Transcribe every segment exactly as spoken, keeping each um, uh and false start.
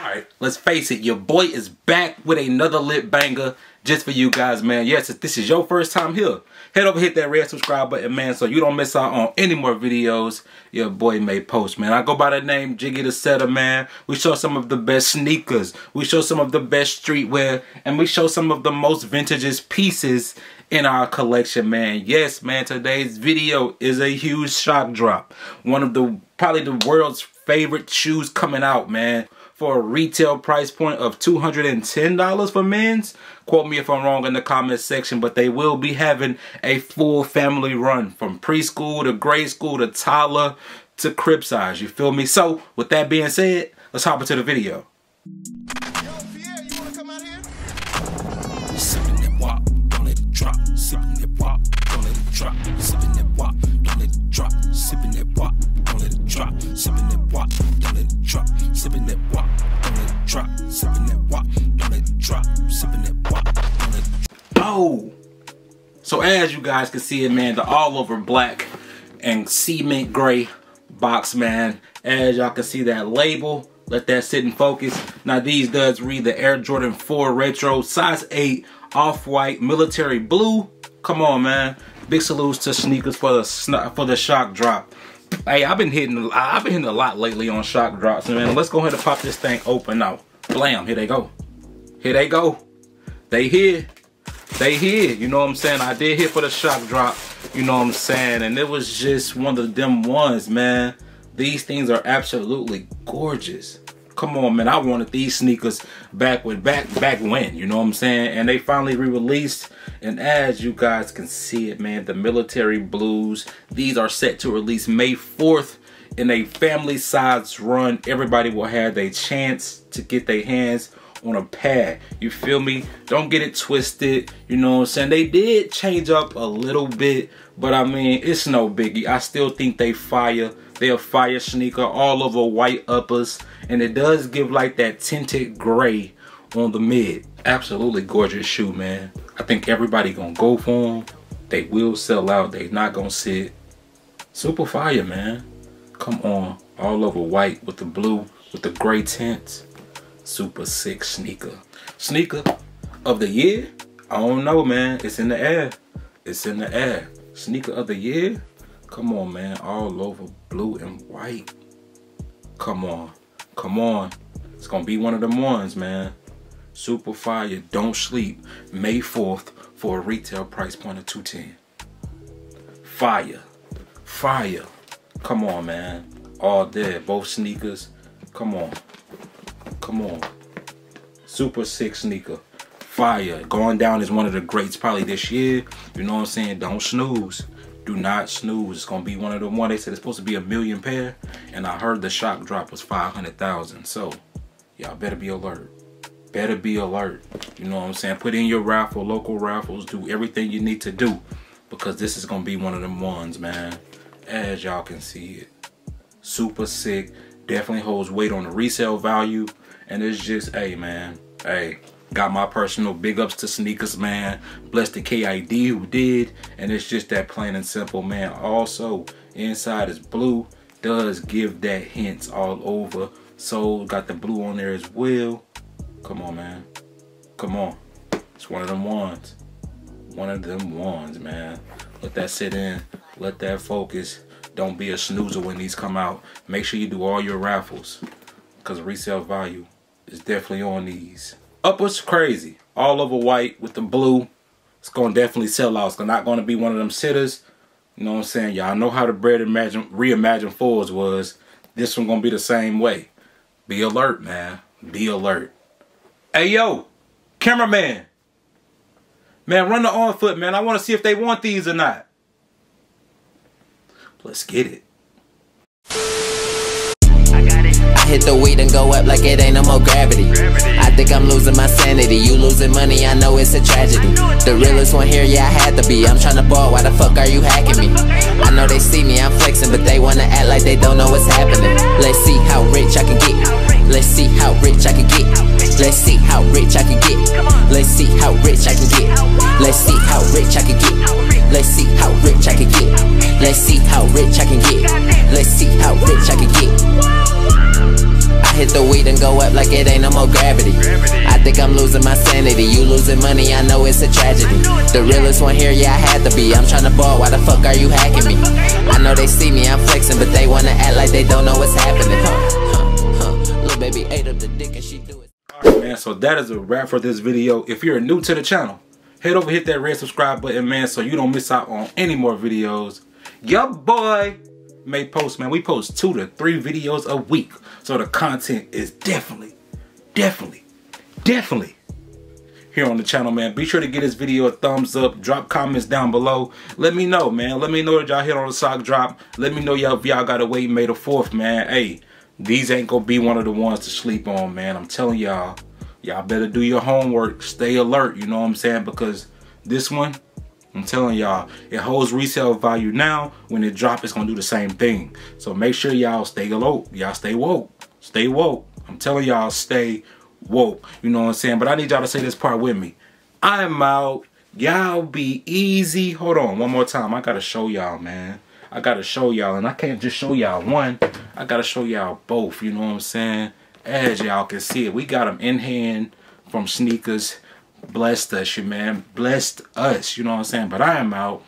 Alright, let's face it, your boy is back with another lit banger just for you guys, man. Yes, if this is your first time here, head over, hit that red subscribe button, man, so you don't miss out on any more videos your boy may post, man. I go by the name Jiggy the Setter, man. We show some of the best sneakers, we show some of the best streetwear, and we show some of the most vintagest pieces in our collection, man. Yes, man, today's video is a huge shock drop. One of the, probably the world's favorite shoes coming out, man. For a retail price point of two hundred ten dollars for men's. Quote me if I'm wrong in the comments section, but they will be having a full family run from preschool to grade school to toddler to crib size, you feel me? So, with that being said, let's hop into the video. Yo, Pierre, you wanna come out here? Sippin' that wop, don't let it drop. Sippin' that wop, don't let it drop. Sippin' that wop, don't let it drop. Sippin' that wop, don't let it drop. Sippin' that wop, don't let it drop. Sippin' that wop, don't let it drop. Sippin' that wop, don't let it drop. Sippin' that wop, don't let it drop. Oh! So as you guys can see it, man, the all over black and cement gray box, man. As y'all can see that label, let that sit in focus. Now these does read the Air Jordan four Retro, size eight, Off-White, Military Blue. Come on, man. Big salutes to sneakers for the for the shock drop. Hey, I've been hitting I've been hitting a lot lately on shock drops, man. Let's go ahead and pop this thing open now. Blam, here they go. Here they go. They here. They here. You know what I'm saying? I did hit for the shock drop. You know what I'm saying? And it was just one of them ones, man. These things are absolutely gorgeous. Come on, man. I wanted these sneakers back with back back when, you know what I'm saying? And they finally re-released. And as you guys can see it, man, the Military Blues, these are set to release May fourth in a family size run. Everybody will have their chance to get their hands on a pad. You feel me? Don't get it twisted. You know what I'm saying? They did change up a little bit, but I mean, it's no biggie. I still think they fire. They're a fire sneaker, all over white uppers, and it does give like that tinted gray on the mid. Absolutely gorgeous shoe, man. I think everybody gonna go for them. They will sell out. They not gonna sit. Super fire, man. Come on, all over white with the blue, with the gray tints. Super sick sneaker. Sneaker of the year? I don't know, man. It's in the air. It's in the air. Sneaker of the year? Come on, man, all over blue and white. Come on, come on. It's gonna be one of them ones, man. Super fire, don't sleep. May fourth for a retail price point of two ten. Fire, fire. Come on, man. All there, both sneakers. Come on, come on. Super sick sneaker. Fire, going down is one of the greats probably this year. You know what I'm saying? Don't snooze. Do not snooze. It's gonna be one of the one. They said it's supposed to be a million pair, and I heard the shock drop was five hundred thousand. So y'all better be alert. Better be alert. You know what I'm saying? Put in your raffle, local raffles. Do everything you need to do, because this is gonna be one of them ones, man. As y'all can see it, super sick. Definitely holds weight on the resale value, and it's just, hey, man, hey. Got my personal big ups to sneakers, man. Bless the K I D who did. And it's just that plain and simple, man. Also, inside is blue. Does give that hints all over. So, got the blue on there as well. Come on, man. Come on. It's one of them ones. One of them ones, man. Let that sit in. Let that focus. Don't be a snoozer when these come out. Make sure you do all your raffles, because resale value is definitely on these. Uppers crazy, all over white with the blue. It's gonna definitely sell out. It's not gonna be one of them sitters. You know what I'm saying? Y'all know how the bread imagine reimagined fours was. This one gonna be the same way. Be alert, man. Be alert. Hey yo, cameraman. Man, run the on foot, man. I wanna see if they want these or not. Let's get it. Hit the weed and go up like it ain't no more gravity. gravity. I think I'm losing my sanity. You losing money, I know it's a tragedy. It's the realest one here, yeah, I had to be. I'm tryna ball, why the fuck are you hacking me? I know they see me, I'm flexing, but they wanna act like they don't know what's happening. Let's see how rich I can get. Let's see how rich I can get. Let's see how rich I can get. Let's see how rich I can get. Let's see how rich I can get. Let's see how rich I can get. Let's see how rich I can get. Let's see how rich I can get. hit the weed and go up like it ain't no more gravity. I think I'm losing my sanity. You losing money, I know it's a tragedy. The realest one here, yeah, I had to be. I'm tryna ball, why the fuck are you hacking me? I know they see me, I'm flexing, but they wanna act like they don't know what's happening. Huh, huh, huh. Little baby ate up the dick and she do it. Alright, man, so that is a wrap for this video. If you're new to the channel, head over, hit that red subscribe button, man, so you don't miss out on any more videos. Your boy may post, man. We post two to three videos a week. So the content is definitely, definitely, definitely here on the channel, man. Be sure to give this video a thumbs up. Drop comments down below. Let me know, man. Let me know that y'all hit on the sock drop. Let me know y'all if y'all gotta wait May the fourth, man. Hey, these ain't gonna be one of the ones to sleep on, man. I'm telling y'all. Y'all better do your homework. Stay alert, you know what I'm saying? Because this one, I'm telling y'all, it holds resale value now. When it drops, it's gonna do the same thing. So make sure y'all stay alert. Y'all stay woke. Stay woke. I'm telling y'all, stay woke. You know what I'm saying? But I need y'all to say this part with me. I'm out. Y'all be easy. Hold on, one more time. I gotta show y'all, man. I gotta show y'all. And I can't just show y'all one. I gotta show y'all both. You know what I'm saying? As y'all can see it, we got them in hand from Sneakers. Blessed us, you man. Blessed us, you know what I'm saying? But I am out.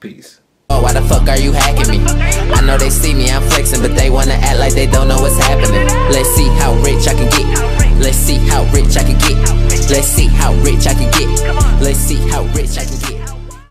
Peace. Oh, why the fuck are you hacking me? I know they see me, I'm flexing, but they wanna act like they don't know what's happening. Let's see how rich I can get. Let's see how rich I can get. Let's see how rich I can get. Let's see how rich I can get.